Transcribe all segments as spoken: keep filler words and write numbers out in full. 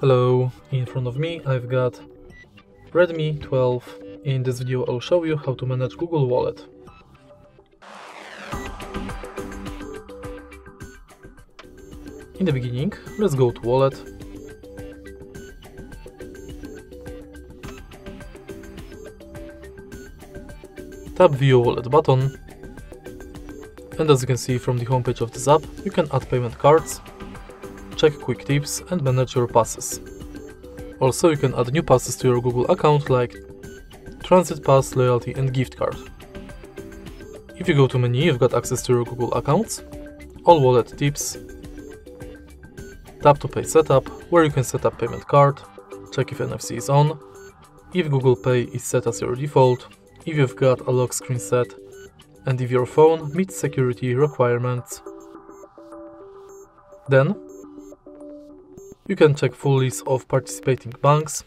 Hello, in front of me I've got Redmi twelve. In this video I'll show you how to manage Google Wallet. In the beginning, let's go to Wallet. Tap View Wallet button. And as you can see from the homepage of this app, you can add payment cards, check quick tips and manage your passes. Also, you can add new passes to your Google account like Transit Pass, Loyalty and Gift Card. If you go to Menu, you've got access to your Google accounts, all wallet tips, tap to Pay Setup, where you can set up payment card, check if N F C is on, if Google Pay is set as your default, if you've got a lock screen set, and if your phone meets security requirements. Then, you can check full list of participating banks.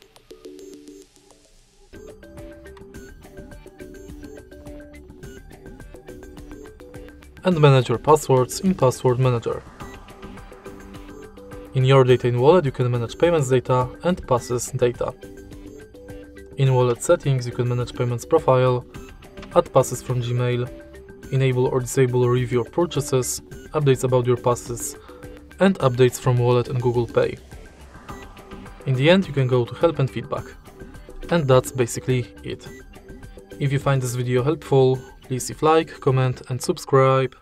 And manage your passwords in Password Manager. In your data in Wallet you can manage payments data and passes data. In Wallet settings you can manage payments profile, add passes from Gmail, enable or disable or review your purchases, updates about your passes, and updates from Wallet and Google Pay. In the end, you can go to Help and Feedback. And that's basically it. If you find this video helpful, please leave a like, comment and subscribe.